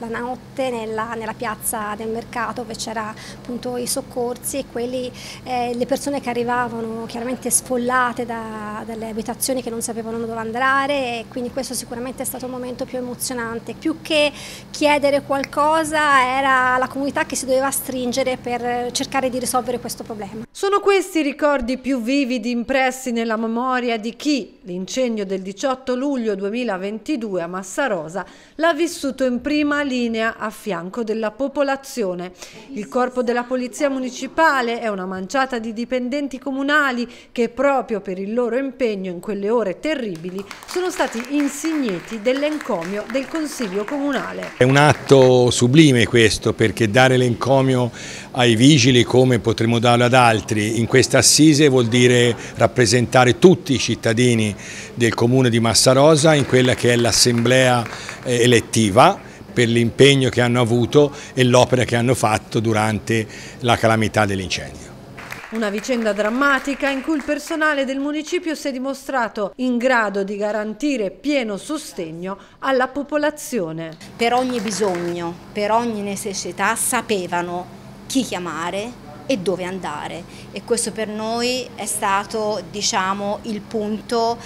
La notte nella piazza del mercato dove c'era appunto i soccorsi e le persone che arrivavano chiaramente sfollate dalle abitazioni che non sapevano dove andare, e quindi questo sicuramente è stato un momento più emozionante. Più che chiedere qualcosa era la comunità che si doveva stringere per cercare di risolvere questo problema. Sono questi i ricordi più vividi impressi nella memoria di chi l'incendio del 18 luglio 2022 a Massarosa l'ha vissuto in prima linea a fianco della popolazione. Il corpo della Polizia Municipale è una manciata di dipendenti comunali che proprio per il loro impegno in quelle ore terribili sono stati insigniti dell'encomio del Consiglio Comunale. È un atto sublime questo, perché dare l'encomio ai vigili come potremmo darlo ad altri in questa assise vuol dire rappresentare tutti i cittadini del comune di Massarosa in quella che è l'assemblea elettiva, per l'impegno che hanno avuto e l'opera che hanno fatto durante la calamità dell'incendio. Una vicenda drammatica in cui il personale del municipio si è dimostrato in grado di garantire pieno sostegno alla popolazione. Per ogni bisogno, per ogni necessità sapevano chi chiamare e dove andare, e questo per noi è stato, diciamo, il punto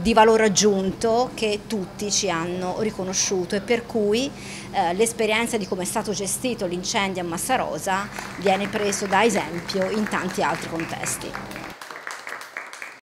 di valore aggiunto che tutti ci hanno riconosciuto, e per cui l'esperienza di come è stato gestito l'incendio a Massarosa viene preso da esempio in tanti altri contesti.